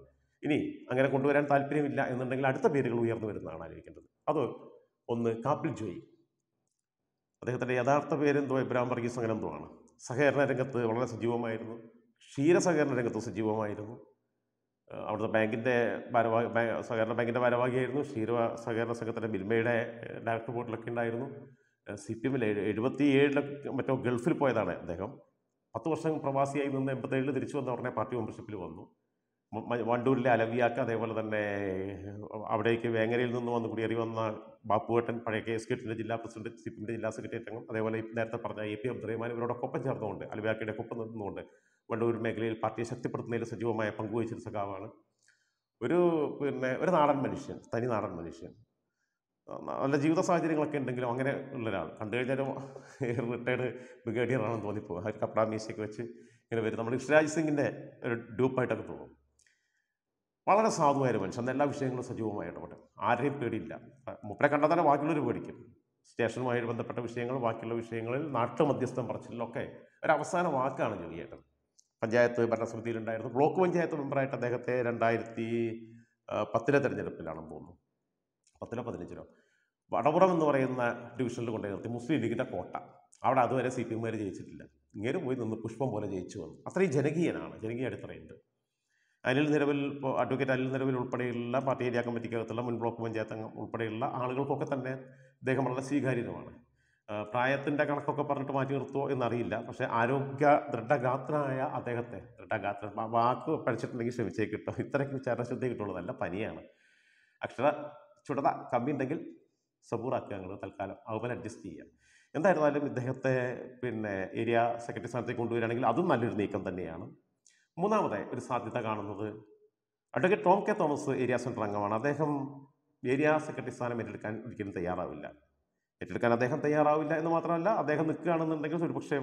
ഇനി അങ്ങനെ കൊണ്ടുവരാൻ താല്പര്യമില്ല എന്നുണ്ടെങ്കിൽ അടുത്ത പേരുകൾ ഉയർന്നു വരുന്നതാണ് ആലോചിക്കേണ്ടത്. അത് ഒന്ന് കാപ്പിൽ ജോയി, അദ്ദേഹത്തിൻ്റെ യഥാർത്ഥ പേരെന്തോ ഇബ്രാഹിം വർഗീസ് അങ്ങനെ എന്തോ ആണ്. സഹകരണ രംഗത്ത് വളരെ സജീവമായിരുന്നു, ക്ഷീരസഹകരണ രംഗത്ത് സജീവമായിരുന്നു. അവിടുത്തെ ബാങ്കിൻ്റെ ഭാരവാഹി, സഹകരണ ബാങ്കിൻ്റെ ഭാരവാഹിയായിരുന്നു. ക്ഷീര സഹകരണ സംഘത്തിൻ്റെ മിൽമയുടെ ഡയറക്ടർ ബോർഡിലൊക്കെ ഉണ്ടായിരുന്നു. സി പി എമ്മിൽ എഴുപത്തി ഏഴിലൊക്കെ മറ്റോ ഗൾഫിൽ പോയതാണ് അദ്ദേഹം. പത്ത് വർഷം പ്രവാസിയായി നിന്ന് എൺപത്തേഴിൽ തിരിച്ചു വന്ന ഉടനെ പാർട്ടി മെമ്പർഷിപ്പിൽ വന്നു. വണ്ടൂരിലെ അലവിയാക്ക, അതേപോലെ തന്നെ അവിടേക്ക് വേങ്ങരയിൽ നിന്ന് വന്ന് കുടിയേറി വന്ന ബാപ്പുവേട്ടൻ, പഴയ കെ എസ് കെട്ടിൻ്റെ ജില്ലാ പ്രസിഡന്റ്, സി പി എമ്മിൻ്റെ ജില്ലാ സെക്രട്ടറി അംഗം, അതേപോലെ നേരത്തെ പറഞ്ഞ എ പി അബ്ദുറഹ്മാൻ, ഇവരോടൊപ്പം ചേർന്നുകൊണ്ട് അലവിയാക്കയുടെ ഒപ്പം നിന്നുകൊണ്ട് വണ്ടൂർ മേഖലയിൽ പാർട്ടിയെ ശക്തിപ്പെടുത്തുന്നതിൽ സജീവമായ പങ്കുവഹിച്ചൊരു സഖാവാണ്. ഒരു പിന്നെ ഒരു നാടൻ മനുഷ്യൻ, തനി നാടൻ മനുഷ്യൻ. നല്ല ജീവിത സാഹചര്യങ്ങളൊക്കെ ഉണ്ടെങ്കിലും അങ്ങനെ ഉള്ള ഒരാൾ. കണ്ടു കഴിഞ്ഞാൽ റിട്ടയർഡ് ബ്രിഗേഡിയർ ആണെന്ന് തോന്നിപ്പോകും. അവർ കപ്പടാ മീശയൊക്കെ വെച്ച് ഇങ്ങനെ വരും. നമ്മൾ ഇഷ്രാജ് സിംഗിൻ്റെ ഒരു ഡ്യൂപ്പായിട്ടൊക്കെ തോന്നും. വളരെ സാധുവായൊരു മനുഷ്യൻ, എല്ലാ വിഷയങ്ങളും സജീവമായി ഇടപെടും, ആരെയും പേടിയില്ല. മുപ്പരെ കണ്ടാൽ തന്നെ ബാക്കിയുള്ളവർ പേടിക്കും. സ്റ്റേഷനുമായി ബന്ധപ്പെട്ട വിഷയങ്ങൾ, ബാക്കിയുള്ള വിഷയങ്ങളിൽ നാട്ടുമധ്യസ്ഥം പറച്ചിലൊക്കെ ഒരവസാന വാക്കാണ് ജോലിയേട്ടൻ. പഞ്ചായത്ത് ഭരണസമിതിയിലുണ്ടായിരുന്നു. ബ്ലോക്ക് പഞ്ചായത്ത് മെമ്പറായിട്ട് അദ്ദേഹത്തെ രണ്ടായിരത്തി പത്തിലെ തെരഞ്ഞെടുപ്പിലാണെന്ന് തോന്നുന്നു, പത്തിലോ പതിനഞ്ചിലോ വടപുറം എന്ന് പറയുന്ന ഡിവിഷനിൽ കൊണ്ടു നിർത്തി. മുസ്ലിം ലീഗിൻ്റെ കോട്ട, അവിടെ അതുവരെ സി പി എമ്മുകാർ ജയിച്ചിട്ടില്ല. ഇങ്ങനെ പോയി നിന്ന് പുഷ്പം പോലെ ജയിച്ചു വന്നു. അത്രയും ജനകീയനാണ്, ജനകീയ അടിത്തറയുണ്ട്. അനിൽ നിരവിൽ, അഡ്വക്കേറ്റ് അനിൽ നിരവിൽ ഉൾപ്പെടെയുള്ള പാർട്ടി ഏരിയ കമ്മിറ്റിക്കകത്തുള്ള മുൻ ബ്ലോക്ക് പഞ്ചായത്ത് അംഗം ഉൾപ്പെടെയുള്ള ആളുകൾക്കൊക്കെ തന്നെ അദ്ദേഹം വളരെ സ്വീകാര്യമാണ്. പ്രായത്തിൻ്റെ കണക്കൊക്കെ പറഞ്ഞിട്ട് മാറ്റി നിർത്തുമോ എന്നറിയില്ല. പക്ഷേ ആരോഗ്യ ദൃഢഗാത്രനായ അദ്ദേഹത്തെ, ദൃഢഗാത്രൻ വാക്ക് പഠിച്ചിട്ടുണ്ടെങ്കിൽ ശ്രമിച്ചേ കിട്ടും, ഇത്രയ്ക്ക് വിചാരണശുദ്ധി കിട്ടുള്ളതല്ല, പനിയാണ്. അക്ഷര ചുടത കമ്മിയുണ്ടെങ്കിൽ സബൂറാക്കുക, ഞങ്ങൾ തൽക്കാലം അതുപോലെ അഡ്ജസ്റ്റ് ചെയ്യുക. എന്തായിരുന്നാലും ഇദ്ദേഹത്തെ പിന്നെ ഏരിയ സെക്രട്ടറി സ്ഥാനത്തേക്ക് കൊണ്ടുവരികയാണെങ്കിൽ അതും നല്ലൊരു നീക്കം തന്നെയാണ്. മൂന്നാമതായി ഒരു സാധ്യത കാണുന്നത് advocate Tom K Thomas area centre അംഗമാണ്. അദ്ദേഹം ഏരിയ സെക്രട്ടറി സ്ഥാനം ഏറ്റെടുക്കാൻ ഒരിക്കലും തയ്യാറാവില്ല, ഏറ്റെടുക്കാൻ അദ്ദേഹം തയ്യാറാവില്ല എന്ന് മാത്രമല്ല, അദ്ദേഹം നിൽക്കുകയാണെന്നുണ്ടെങ്കിൽ ഒരു പക്ഷേ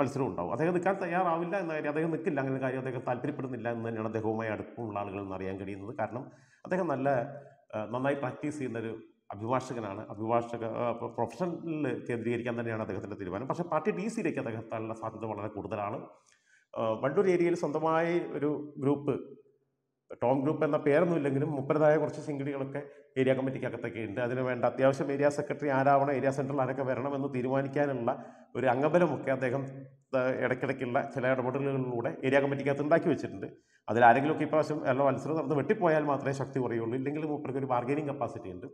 മത്സരം ഉണ്ടാവും. അദ്ദേഹം നിൽക്കാൻ തയ്യാറാവില്ല എന്ന കാര്യം, അദ്ദേഹം നിൽക്കില്ല, അങ്ങനെ കാര്യം അദ്ദേഹം താല്പര്യപ്പെടുന്നില്ല എന്ന് തന്നെയാണ് അദ്ദേഹവുമായി അടുപ്പമുള്ള ആളുകളിൽ നിന്ന് അറിയാൻ കഴിയുന്നത്. കാരണം അദ്ദേഹം നല്ല നന്നായി പ്രാക്ടീസ് ചെയ്യുന്നൊരു അഭിഭാഷകനാണ്. അഭിഭാഷക പ്രൊഫഷനിൽ കേന്ദ്രീകരിക്കാൻ തന്നെയാണ് അദ്ദേഹത്തിൻ്റെ തീരുമാനം. പക്ഷേ പാർട്ടി ഡി സിയിലേക്ക് അദ്ദേഹത്തിനുള്ള സാധ്യത വളരെ കൂടുതലാണ്. വണ്ടൂർ ഏരിയയിൽ സ്വന്തമായി ഒരു ഗ്രൂപ്പ്, ടോം ഗ്രൂപ്പ് എന്ന പേരൊന്നുമില്ലെങ്കിലും മുപ്പതായ കുറച്ച് സംഘടികളൊക്കെ ഏരിയ കമ്മിറ്റിക്കകത്തൊക്കെ ഉണ്ട്. അതിന് വേണ്ട അത്യാവശ്യം ഏരിയ സെക്രട്ടറി ആരാവണം, ഏരിയ സെൻറ്ററിൽ ആരൊക്കെ വരണം എന്ന് തീരുമാനിക്കാനുള്ള ഒരു അംഗബലമൊക്കെ അദ്ദേഹം ഇടയ്ക്കിടയ്ക്കുള്ള ചില ഇടപെടലുകളിലൂടെ ഏരിയ കമ്മിറ്റിക്കകത്ത് ഉണ്ടാക്കി വെച്ചിട്ടുണ്ട്. അതിലാരെങ്കിലുമൊക്കെ ഇപ്രാവശ്യം എല്ലാ മത്സരം നടന്ന് വെട്ടിപ്പോയാൽ മാത്രമേ ശക്തി കുറയുള്ളൂ, ഇല്ലെങ്കിൽ മൂപ്പർക്ക് ഒരു ബാർഗനിങ് കപ്പാസിറ്റി ഉണ്ട്.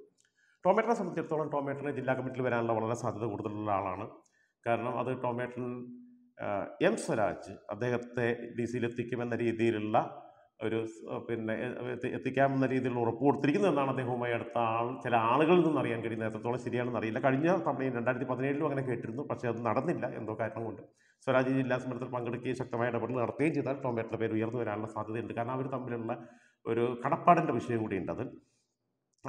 ടോമേറ്ററിനെ സംബന്ധിച്ചിടത്തോളം ടോമേറ്ററിന് ജില്ലാ കമ്മിറ്റിയിൽ വരാനുള്ള വളരെ സാധ്യത കൂടുതലുള്ള ആളാണ്. കാരണം അത് ടോമേറ്ററിൽ എം സ്വരാജ് അദ്ദേഹത്തെ ഡി സിയിലെത്തിക്കുമെന്ന രീതിയിലുള്ള ഒരു പിന്നെ എത്തിക്കാമെന്ന രീതിയിലുള്ള ഉറപ്പ് കൊടുത്തിരിക്കുന്നതെന്നാണ് അദ്ദേഹവുമായി അടുത്ത ആൾ ചില ആളുകളിൽ നിന്ന് അറിയാൻ കഴിയുന്നത്. എത്രത്തോളം ശരിയാണെന്ന് അറിയില്ല. കഴിഞ്ഞ തവണയും രണ്ടായിരത്തി പതിനേഴിലും അങ്ങനെ കേട്ടിരുന്നു, പക്ഷേ അത് നടന്നില്ല എന്തോ കാരണം കൊണ്ട്. സ്വരാജ് ജില്ലാ സമരത്തിൽ പങ്കെടുക്കുകയും ശക്തമായ ഇടപെടൽ നടത്തുകയും ചെയ്താൽ ടോമേറ്ററിൻ്റെ പേര് ഉയർന്നു വരാനുള്ള സാധ്യതയുണ്ട്. കാരണം അവർ തമ്മിലുള്ള ഒരു കടപ്പാടിൻ്റെ വിഷയം കൂടിയുണ്ട്. അത്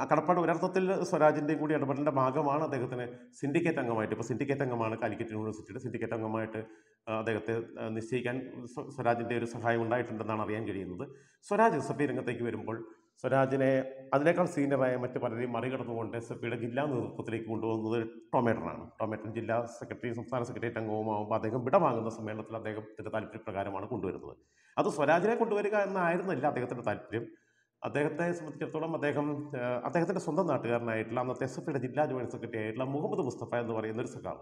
ആ കടപ്പാട് ഒരർത്ഥത്തിൽ സ്വരാജിൻ്റെയും കൂടി ഇടപെടലിൻ്റെ ഭാഗമാണ്. അദ്ദേഹത്തിന് സിൻഡിക്കേറ്റ് അംഗമായിട്ട്, ഇപ്പോൾ സിൻഡിക്കേറ്റ് അംഗമാണ് കാലിക്കറ്റ് യൂണിവേഴ്സിറ്റിയുടെ, സിൻഡിക്കേറ്റ് അംഗമായിട്ട് അദ്ദേഹത്തെ നിശ്ചയിക്കാൻ സ്വരാജിൻ്റെ ഒരു സഹായം ഉണ്ടായിട്ടുണ്ടെന്നാണ് അറിയാൻ കഴിയുന്നത്. സ്വരാജ് എസ് എഫ് ഐ രംഗത്തേക്ക് വരുമ്പോൾ സ്വരാജിനെ അതിനേക്കാൾ സീനിയറായ മറ്റ് പലരെയും മറികടന്നുകൊണ്ട് എസ് എഫ് ഐയുടെ ജില്ലാ നേതൃത്വത്തിലേക്ക് കൊണ്ടുപോകുന്നത് ടോമേറ്ററാണ്. ടോമേറ്റൻ ജില്ലാ സെക്രട്ടറിയും സംസ്ഥാന സെക്രട്ടറിയേറ്റ് അംഗവുമാകുമ്പോൾ അദ്ദേഹം വിടവാങ്ങുന്ന സമ്മേളനത്തിൽ അദ്ദേഹത്തിൻ്റെ താല്പര്യപ്രകാരമാണ് കൊണ്ടുവരുന്നത്. അത് സ്വരാജിനെ കൊണ്ടുവരിക എന്നായിരുന്നില്ല അദ്ദേഹത്തിൻ്റെ താല്പര്യം. അദ്ദേഹത്തെ സംബന്ധിച്ചിടത്തോളം അദ്ദേഹം അദ്ദേഹത്തിൻ്റെ സ്വന്തം നാട്ടുകാരനായിട്ടുള്ള അന്നത്തെ എസ് എഫ് ഐയുടെ ജില്ലാ ജോയിൻറ്റ് സെക്രട്ടറി ആയിട്ടുള്ള മുഹമ്മദ് മുസ്തഫ എന്ന് പറയുന്ന ഒരു സഖാവ്,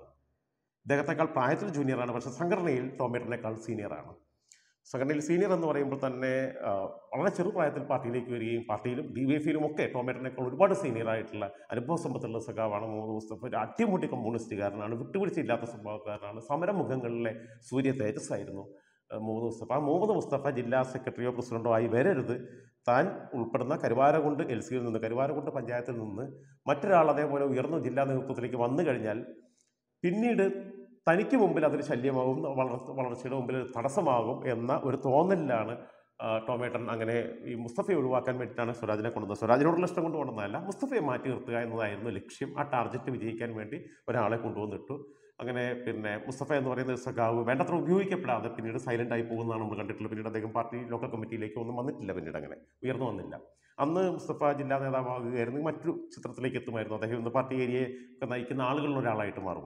അദ്ദേഹത്തെക്കാൾ പ്രായത്തിൽ ജൂനിയറാണ്, പക്ഷേ സംഘടനയിൽ ടോമേറ്ററിനേക്കാൾ സീനിയറാണ്. Secondary senior and the Varimbutane, on a Cherupa party, Liquid, party, D V F, okay, Tomatonic, what a senior idol, and a post of the Sagavan, Timotic Monastigar, and a Victoria Latasabaka, and some Mugangal, Swedish side. Mustafa, Momo Mustafa Jilla, Secretary of President, I buried the Tan Ulpana, Carivara, Gunda, Elsil, and the Carivara Gunda Panjatan, Materiala, they were Yerno Jilla, and Putric, one the Garinal. Pinned Taniki Mumbila, the Shalimum, one of the Shilum, Tarasamagum, Emna, Urthuan Lana, Tomat and Angane, Mustafa Uruak and Metana Sorajan, Sorajan, Leston, Mustafa Matir, and the Likshim, a target to the Kan Vendi, when I could do the two. Mustafa and Norena Saga went through Buikapla, the Pinita Silent Ipona, and the country party, local committee, like on the Monday eleven. We are known in that. And the Mustafa Jilana, we are in my true Chitrake to my daughter, the party area, can I can all ally tomorrow.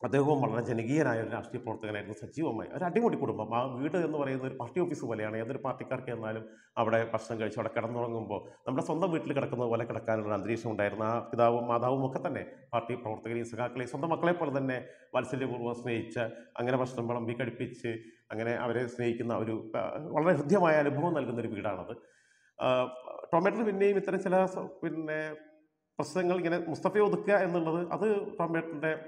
The home of Janigi and I asked you for the night was a geomai. A Timothy Kuruma, we don't know either party office and other party carcan, our personal shot a carnongo. Number some of the Witlakano, Andresham Diana, Pidao, Madao Mokatane, party protagonist, on the Macleper than a Valsilibu was nature, Anganabastan, Bikari Pitch, Angana Snake in Auru, already Diamaya Bonal in the Riviera. Tomato with name with Teresalas with a personal Mustafa and the other tomato.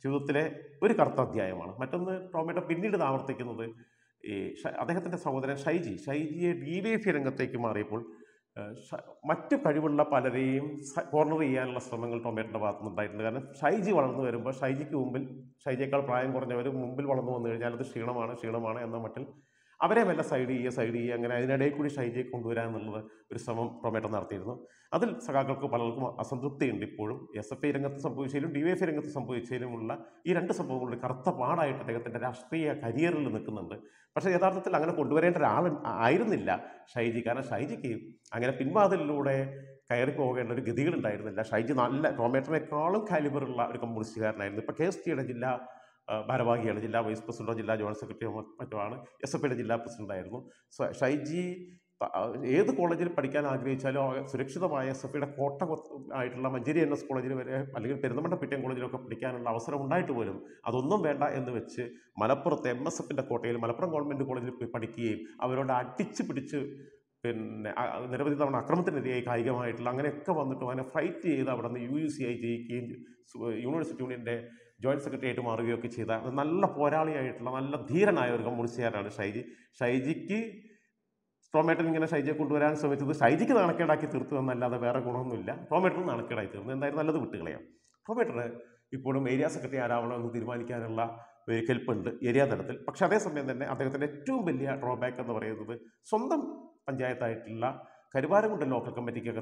Children, very carta diamond. Maton tomato pinning the hour taken away. I think the Southern Shaiji, Shaiji, D V F and the take him a ripple. Matu Padibula Palarim, Cornery and Lastamangal tomato bathroom, Shaiji one of the river, Shaiji Kumbil, Shaijikal Prime, or never Mumbil one of the Shilamana, Shilamana and the Matel. Averella Sidi, yes, idea, and I could Shaiji Kunduran with some tomato artisan. Other Sakako Palakuma, Asantutti in the Purum, yes, a fairing at some position, devafaring at some position, Mulla, you undersupport the Kartapana, I take the Rashpia, career in the Kunanda. But I thought the Langana could do it and iron illa, Shaiji Kana Shaiji. I'm going to pinba the Lude, Kairko, and the Gideon died, the Shaiji, tomato, column caliber, Lakamursia, and the Pakestia. Barabagi and Jilla is Pusula, or Secretary of Matana, yes, a Pedilla Pusula. So Shaiji, the college, Padikan Agri, Chalo, selection of I suffered a quarter of Itala, Nigerian College, a little permanent of Pitan College of Padikan and Lausar and died to him. Aduno Venda and the Witch, Malapur, must have been the cocktail, Malapur government college Padiki, our teacher pitcher. When there was an accrement in the Kaigamite, Langaneka on the two and a fight the U C I G University Union Day, Joint Secretary to Mario Kichida, the Nalla Porali, Lala, Dhir and I are Gamursia and Shaiji, Shaijiki, Prometing and Shaija could answer with the Shaijiki and Akadaki and Lada Varagonilla, Prometon and Akadaki, and then the Ladu. Prometer, you put an area secretary around the Dirmani Kerala. We help the area that Paksha and then other two million drawback on the way. Some Panjayatilla, Karibaram, the local committee, Peter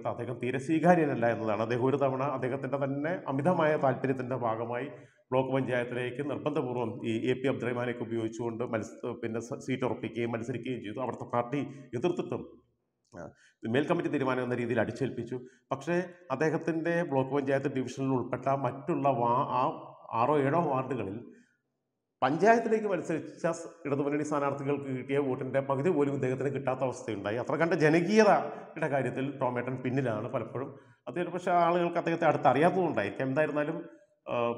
Sigari and Lana, the Hurana, they got another Amidamaya, Alpirit and the Vagamai, Block Panjayatrak, and Pandaburum, E P of Dremanic, Malstopin, seat or P K, Malsriki, our party, Yuturtum. The male committee, the Riman and the Radichel Pichu, Pakshe, Adakatende, Block Panjayat, Division Lulpata, Matula, Aro Edo, Article. പഞ്ചായത്തിലേക്ക് മത്സരിച്ച ഇടതുമുന്നണി സ്ഥാനാർത്ഥികൾക്ക് കിട്ടിയ വോട്ടിന്റെ പകുതി പോലും ഇദ്ദേഹത്തിന് കിട്ടാത്ത അവസ്ഥയുണ്ടായി. അത്ര കണ്ട ജനകീയതയുടെ കാര്യത്തിൽ ടോമേറ്റൻ പിന്നിലാണ് പലപ്പോഴും. അതേ പക്ഷേ ആളുകൾക്ക് അദ്ദേഹത്തെ അടുത്തറിയാത്തതുകൊണ്ടായിരിക്കും. എന്തായിരുന്നാലും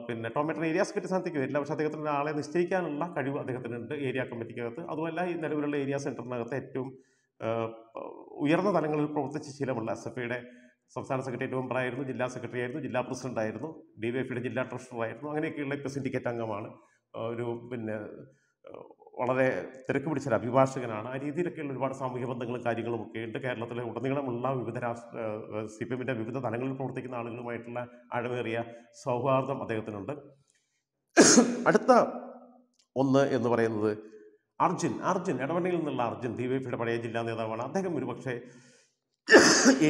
പിന്നെ ടോമേറ്റൻ ഏരിയ സെക്രട്ടറി സ്ഥാനത്തേക്ക് വരില്ല. പക്ഷേ അദ്ദേഹത്തിന് ആളെ നിശ്ചയിക്കാനുള്ള കഴിവ് അദ്ദേഹത്തിനുണ്ട് ഏരിയ കമ്മിറ്റിക്കകത്ത്. അതുമല്ല ഈ നിലവിലുള്ള ഏരിയ സെന്ററിനകത്ത് ഏറ്റവും ഉയർന്ന തലങ്ങളിൽ പ്രവർത്തിച്ച ശീലമുള്ള എസ് എഫ് ഐയുടെ സംസ്ഥാന സെക്രട്ടറി മെമ്പറായിരുന്നു, ജില്ലാ സെക്രട്ടറി ആയിരുന്നു, ജില്ലാ പ്രസിഡന്റ് ആയിരുന്നു, ഡിവൈഎഫ്ഐയുടെ ജില്ലാ ട്രഷറർ ആയിരുന്നു, അങ്ങനെയൊക്കെയുള്ള ഇപ്പോൾ സിൻഡിക്കേറ്റ് അംഗമാണ്. വളരെ തിരക്ക് പിടിച്ച അഭിഭാഷകനാണ്. ആ രീതിയിലൊക്കെയുള്ള ഒരുപാട് സാമൂഹ്യ ബന്ധങ്ങളും കാര്യങ്ങളും ഒക്കെ ഉണ്ട്. കേരളത്തിലെ ഉടനീളമുള്ള വിവിധ രാഷ്ട്രീയ സി പി എമ്മിൻ്റെ വിവിധ തലങ്ങളിൽ പ്രവർത്തിക്കുന്ന ആളുകളുമായിട്ടുള്ള ആഴമേറിയ സൗഹാർദ്ദം അദ്ദേഹത്തിനുണ്ട്. അടുത്ത ഒന്ന് എന്ന് പറയുന്നത് അർജുൻ അർജുൻ ഇടവണ്ണയിൽ നിന്നുള്ള അർജുൻ ഡി വൈ എഫിയുടെ പഴയ ജില്ലാ നേതാവാണ്. അദ്ദേഹം ഒരുപക്ഷെ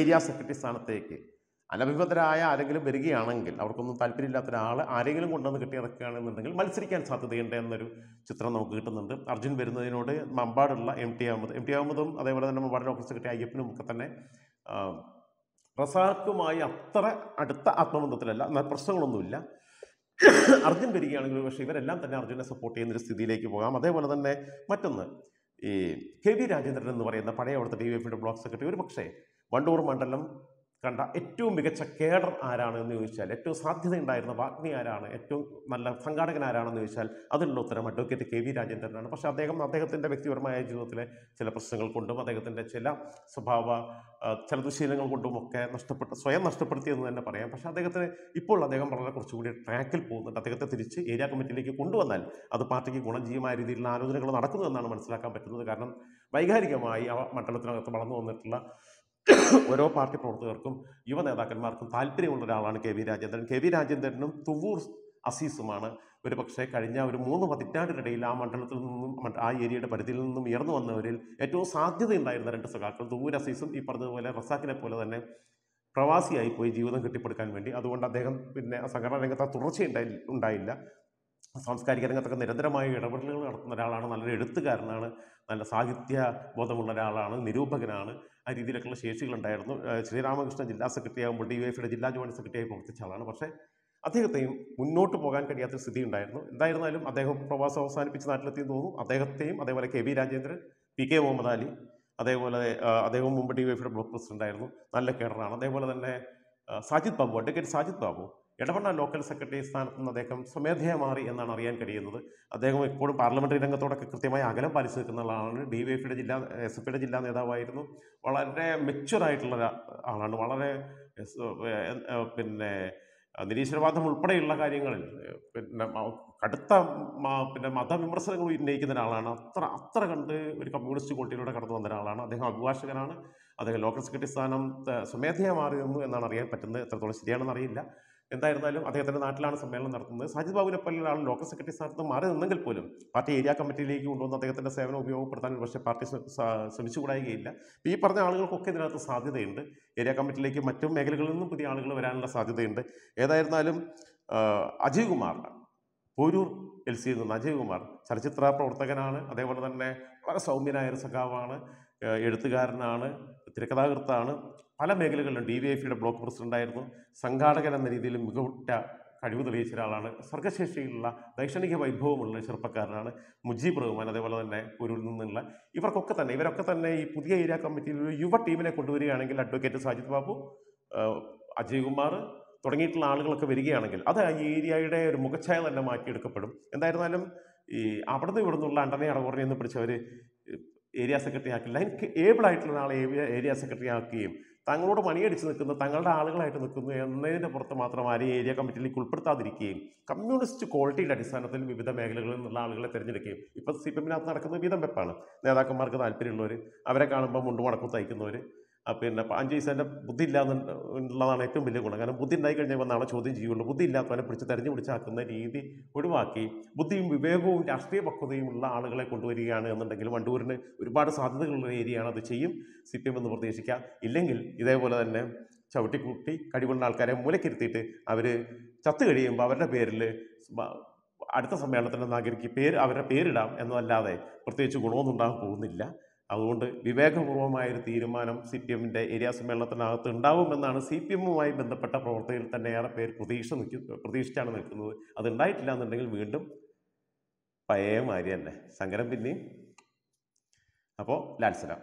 ഏരിയ സെക്രട്ടറി സ്ഥാനത്തേക്ക് അനഭിജ്ഞതരായ ആരെങ്കിലും വരികയാണെങ്കിൽ അവർക്കൊന്നും താല്പര്യമില്ലാത്ത ഒരാൾ ആരെങ്കിലും കൊണ്ടുവന്ന് കെട്ടിയിറക്കുകയാണെന്നുണ്ടെങ്കിൽ മത്സരിക്കാൻ സാധ്യതയുണ്ട് എന്നൊരു ചിത്രം നമുക്ക് കിട്ടുന്നുണ്ട്. അർജുൻ വരുന്നതിനോട് മമ്പാടുള്ള M T Ahammed M T അഹമ്മദും അതേപോലെ തന്നെ മമ്പാടിന് ഓഫീസ് കിട്ടിയ അയ്യപ്പനും ഒക്കെ തന്നെ റസാഖുമായി അത്ര അടുത്ത ആത്മബന്ധത്തിലല്ല, എന്നാൽ പ്രശ്നങ്ങളൊന്നുമില്ല. അർജുൻ വരികയാണെങ്കിൽ പക്ഷേ ഇവരെല്ലാം തന്നെ അർജുനെ സപ്പോർട്ട് ചെയ്യുന്നൊരു സ്ഥിതിയിലേക്ക് പോകാം. അതേപോലെ തന്നെ മറ്റൊന്ന്, ഈ കെ വി രാജേന്ദ്രൻ എന്ന് പറയുന്ന പഴയ അവിടുത്തെ ഡി വൈ എഫിയുടെ ബ്ലോക്ക് സെക്രട്ടറി, ഒരു പക്ഷേ വണ്ടൂർ മണ്ഡലം കണ്ട ഏറ്റവും മികച്ച കേഡർ ആരാണ് എന്ന് ചോദിച്ചാൽ, ഏറ്റവും സാധ്യതയുണ്ടായിരുന്ന വാഗ്മി ആരാണ്, ഏറ്റവും നല്ല സംഘാടകൻ ആരാണെന്ന് ചോദിച്ചാൽ അതിനുള്ള ഉത്തരം അഡ്വക്കേറ്റ് കെ വി രാജേന്ദ്രനാണ്. പക്ഷേ അദ്ദേഹം അദ്ദേഹത്തിൻ്റെ വ്യക്തിപരമായ ജീവിതത്തിലെ ചില പ്രശ്നങ്ങൾ കൊണ്ടും അദ്ദേഹത്തിൻ്റെ ചില സ്വഭാവ ചില ദുശീലങ്ങൾ കൊണ്ടുമൊക്കെ നഷ്ടപ്പെട്ട സ്വയം നഷ്ടപ്പെടുത്തിയെന്ന് തന്നെ പറയാം. പക്ഷേ അദ്ദേഹത്തിന് ഇപ്പോൾ അദ്ദേഹം വളരെ കുറച്ചുകൂടി ട്രാക്കിൽ പോകുന്നുണ്ട്. അദ്ദേഹത്തെ തിരിച്ച് ഏരിയ കമ്മിറ്റിയിലേക്ക് കൊണ്ടുവന്നാൽ അത് പാർട്ടിക്ക് ഗുണം ചെയ്യുമായ രീതിയിലുള്ള ആലോചനകൾ നടക്കുന്നുവെന്നാണ് മനസ്സിലാക്കാൻ പറ്റുന്നത്. കാരണം വൈകാരികമായി ആ മണ്ഡലത്തിനകത്ത് വളർന്നു വന്നിട്ടുള്ള ഓരോ പാർട്ടി പ്രവർത്തകർക്കും യുവ നേതാക്കന്മാർക്കും താല്പര്യമുള്ള ഒരാളാണ് K V Rajendran. K V രാജേന്ദ്രനും തുവ്വൂർ അസീസുമാണ് ഒരു പക്ഷേ കഴിഞ്ഞ ഒരു മൂന്ന് പതിറ്റാണ്ടിനിടയിൽ ആ മണ്ഡലത്തിൽ നിന്നും ആ ഏരിയയുടെ പരിധിയിൽ നിന്നും ഉയർന്നു വന്നവരിൽ ഏറ്റവും സാധ്യതയുണ്ടായിരുന്ന രണ്ട് സഖാക്കൾ. തുവ്വൂർ അസീസും ഈ പറഞ്ഞതുപോലെ റസാഖിനെ പോലെ തന്നെ പ്രവാസിയായി പോയി ജീവിതം കെട്ടിപ്പടുക്കാൻ വേണ്ടി, അതുകൊണ്ട് അദ്ദേഹം പിന്നെ സംഘടനാ രംഗത്ത് തുടർച്ചയുണ്ടായി ഉണ്ടായില്ല സാംസ്കാരിക രംഗത്തൊക്കെ നിരന്തരമായ ഇടപെടലുകൾ നടത്തുന്ന ഒരാളാണ്, നല്ലൊരു എഴുത്തുകാരനാണ്, നല്ല സാഹിത്യ ബോധമുള്ള ഒരാളാണ്, നിരൂപകനാണ്, ആ രീതിയിലൊക്കെയുള്ള ശേഷികളുണ്ടായിരുന്നു. ശ്രീരാമകൃഷ്ണൻ ജില്ലാ സെക്രട്ടറി ആകുമ്പോൾ ഡി വൈ എഫിയുടെ ജില്ലാ ജോയിൻറ്റ് സെക്രട്ടറി ആയി പ്രവർത്തിച്ച ആളാണ്. പക്ഷേ അദ്ദേഹത്തെയും മുന്നോട്ട് പോകാൻ കഴിയാത്ത സ്ഥിതി ഉണ്ടായിരുന്നു. എന്തായിരുന്നാലും അദ്ദേഹം പ്രവാസം അവസാനിപ്പിച്ച് നാട്ടിലെത്തിയെന്ന് തോന്നുന്നു. അദ്ദേഹത്തെയും അതേപോലെ K V Rajendran, P K Muhammad Ali, അതേപോലെ അദ്ദേഹം മുമ്പ് ഡി വൈ എഫിയുടെ ബ്ലോക്ക് പ്രസിഡൻ്റായിരുന്നു, നല്ല കേഡറാണ്. അതേപോലെ തന്നെ Sajid Babu, advocate Sajid Babu Edavanna local secretary സ്ഥാനത്ത് നിന്ന് അദ്ദേഹം സ്വമേധയ മാറി എന്നാണ് അറിയാൻ കഴിയുന്നത്. അദ്ദേഹം ഇപ്പോഴും പാർലമെൻ്ററി രംഗത്തോടൊക്കെ കൃത്യമായി അകലം പാലിച്ചു നിൽക്കുന്ന ആളാണ്. ഡി വൈ എഫിയുടെ ജില്ലാ എസ് എഫ് ഐയുടെ ജില്ലാ നേതാവായിരുന്നു. വളരെ മെച്യൂറായിട്ടുള്ള ആളാണ്. വളരെ പിന്നെ നിരീശ്വരവാദം ഉൾപ്പെടെയുള്ള കാര്യങ്ങളിൽ പിന്നെ കടുത്ത പിന്നെ മതവിമർശനങ്ങൾ ഉന്നയിക്കുന്ന ഒരാളാണ്. അത്ര അത്ര കണ്ട് ഒരു കമ്മ്യൂണിസ്റ്റ് കോട്ടിലൂടെ കടന്നു വന്ന ഒരാളാണ്. അദ്ദേഹം അഭിഭാഷകനാണ്. അദ്ദേഹം ലോക്കൽ സെക്രട്ടറി സ്ഥാനം സ്വമേധയ മാറി നിന്നു എന്നാണ് അറിയാൻ പറ്റുന്നത്. എത്രത്തോളം ശരിയാണെന്ന് അറിയില്ല. എന്തായിരുന്നാലും അദ്ദേഹത്തിൻ്റെ നാട്ടിലാണ് സമ്മേളനം നടത്തുന്നത്. സാജിദ് ബാബുവിനെ പോലെയാണ് ലോക്കൽ സെക്രട്ടറി സ്ഥാനത്ത് മാറി നിന്നെങ്കിൽ പോലും പാർട്ടി ഏരിയ കമ്മിറ്റിയിലേക്ക് കൊണ്ടുവന്ന് അദ്ദേഹത്തിൻ്റെ സേവനം ഉപയോഗപ്പെടുത്താൻ പക്ഷേ പാർട്ടി ശ്രമിച്ചുകൂടായികയില്ല. ഈ പറഞ്ഞ ആളുകൾക്കൊക്കെ ഇതിനകത്ത് സാധ്യതയുണ്ട്. ഏരിയ കമ്മിറ്റിയിലേക്ക് മറ്റു മേഖലകളിൽ നിന്നും പുതിയ ആളുകൾ വരാനുള്ള സാധ്യതയുണ്ട്. ഏതായിരുന്നാലും അജയ് കുമാർ, പോരൂർ എൽ സിയിൽ നിന്ന് അജയ് കുമാർ ചലച്ചിത്ര പ്രവർത്തകനാണ്. അതേപോലെ തന്നെ വളരെ സൗമ്യനായ ഒരു സഖാവാണ്, എഴുത്തുകാരനാണ്, തിരക്കഥാകൃത്താണ്, പല മേഖലകളിലും ഡി വി എഫിയുടെ ബ്ലോക്ക് പ്രസിഡൻ്റായിരുന്നു. സംഘാടകൻ എന്ന രീതിയിൽ മികവുറ്റ കഴിവ് തെളിയിച്ച ഒരാളാണ്. സർഗശേഷിയിലുള്ള ദൈക്ഷണിക വൈഭവമുള്ള ചെറുപ്പക്കാരനാണ്. മുജീബ് റഹ്മാൻ അതേപോലെ തന്നെ ഒരുവിൽ നിന്നുള്ള ഇവർക്കൊക്കെ തന്നെ ഇവരൊക്കെ തന്നെ ഈ പുതിയ ഏരിയ കമ്മിറ്റിയിൽ ഒരു യുവ ടീമിനെ കൊണ്ടുവരികയാണെങ്കിൽ അഡ്വക്കേറ്റ് സാജിദ് ബാബു, അജയ് കുമാർ തുടങ്ങിയിട്ടുള്ള ആളുകളൊക്കെ വരികയാണെങ്കിൽ അത് ആ ഏരിയയുടെ ഒരു മുഖച്ഛായ തന്നെ മാറ്റിയെടുക്കപ്പെടും. എന്തായിരുന്നാലും ഈ അവിടുന്ന് ഇവിടുന്നുള്ള അണ്ടനെ അടകുറഞ്ഞെന്ന് പിടിച്ചവർ ഏരിയ സെക്രട്ടറി ആക്കില്ല. എനിക്ക് ഏബിളായിട്ടുള്ള ഒരാളെ ഏരിയ സെക്രട്ടറി ആക്കുകയും തങ്ങളോട് പണിയടിച്ച് നിൽക്കുന്നു, തങ്ങളുടെ ആളുകളായിട്ട് നിൽക്കുന്നു എന്നതിൻ്റെ പുറത്ത് മാത്രം ആരെയും ഏരിയ കമ്മിറ്റിയിലേക്ക് ഉൾപ്പെടുത്താതിരിക്കുകയും കമ്മ്യൂണിസ്റ്റ് ക്വാളിറ്റിയുടെ അടിസ്ഥാനത്തിൽ വിവിധ മേഖലകളിൽ നിന്നുള്ള ആളുകളെ തിരഞ്ഞെടുക്കുകയും ഇപ്പോൾ സി പി എമ്മിനകത്ത് നടക്കുന്ന വീതം വെപ്പാണ്. നേതാക്കന്മാർക്ക് താല്പര്യമുള്ളവർ, അവരെ കാണുമ്പോൾ മുണ്ട് മടക്കും തയ്ക്കുന്നവർ, പിന്നെ അഞ്ച് വയസ്സേൻ്റെ ബുദ്ധി ഇല്ലാന്നുള്ളതാണ് ഏറ്റവും വലിയ ഗുണം. കാരണം ബുദ്ധി ഉണ്ടായി കഴിഞ്ഞാൽ വന്നാണ് ചോദ്യം ചെയ്യുള്ളൂ. ബുദ്ധി ഇല്ലാത്തവനെ പിടിച്ച് തെരഞ്ഞു പിടിച്ചാക്കുന്ന രീതി ഒഴിവാക്കി ബുദ്ധിയും വിവേകവും രാഷ്ട്രീയ പക്വതയും ഉള്ള ആളുകളെ കൊണ്ടുവരികയാണ് എന്നുണ്ടെങ്കിൽ വണ്ടൂരിന് ഒരുപാട് സാധ്യതകളുള്ള ഏരിയയാണ്. അത് ചെയ്യും സി പി എം എന്ന് പ്രതീക്ഷിക്കാം. ഇല്ലെങ്കിൽ ഇതേപോലെ തന്നെ ചവിട്ടിക്കൂട്ടി കഴിവുള്ള ആൾക്കാരെ മൂലക്കിരുത്തിയിട്ട് അവർ ചത്തു കഴിയുമ്പോൾ അവരുടെ പേരിൽ അടുത്ത സമ്മേളനത്തിൻ്റെ നാഗരിക്ക് പേര് അവരുടെ പേരിടാം എന്നതല്ലാതെ പ്രത്യേകിച്ച് ഗുണമൊന്നും ഉണ്ടാകാൻ പോകുന്നില്ല. അതുകൊണ്ട് വിവേകപൂർവമായൊരു തീരുമാനം സി പി എമ്മിൻ്റെ ഏരിയ സമ്മേളനത്തിനകത്ത് ഉണ്ടാവുമെന്നാണ് സി പി എമ്മുമായി ബന്ധപ്പെട്ട പ്രവർത്തകർ തന്നെ ഏറെ പേർ പ്രതീക്ഷ നിൽക്കും പ്രതീക്ഷിച്ചാണ് നിൽക്കുന്നത്. അതുണ്ടായിട്ടില്ല എന്നുണ്ടെങ്കിൽ വീണ്ടും പഴയ മാതിരി തന്നെ സംഘരം പിന്നെയും. അപ്പോൾ ലാൽസലാം.